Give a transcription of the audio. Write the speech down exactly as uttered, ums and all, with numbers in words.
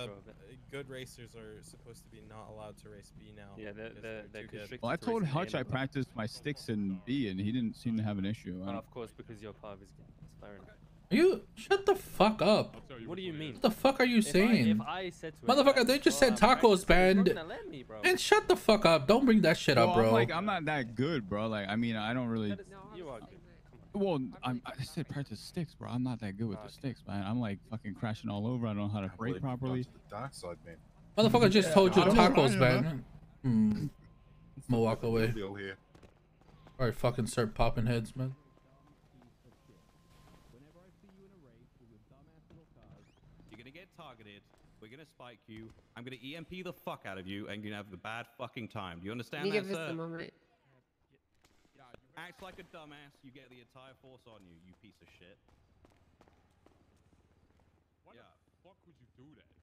uh, good racers are supposed to be not allowed to race B now. Yeah, they're, they're, they're constricted. Well, I told Hutch I practiced my sticks in B, and he didn't seem to have an issue. Well, of course, because your part is expiring. Are you shut the fuck up? What do you mean? What the fuck are you saying? Motherfucker, they just said tacos banned. And shut the fuck up. Don't bring that shit up, bro. Like, I'm not that good, bro. Like, I mean, I don't really. You are good. Well, I'm, I said practice sticks, bro. I'm not that good with the sticks, man. I'm like fucking crashing all over. I don't know how to brake properly. The dark side, man. Motherfucker just told you tacos, man. Hmm. I'm gonna walk away. All right, fucking start popping heads, man. You're gonna get targeted. We're gonna spike you. I'm gonna E M P the fuck out of you, and you're gonna have a bad fucking time. Do you understand that, sir? Give us a moment. Acts like a dumbass, you get the entire force on you, you piece of shit.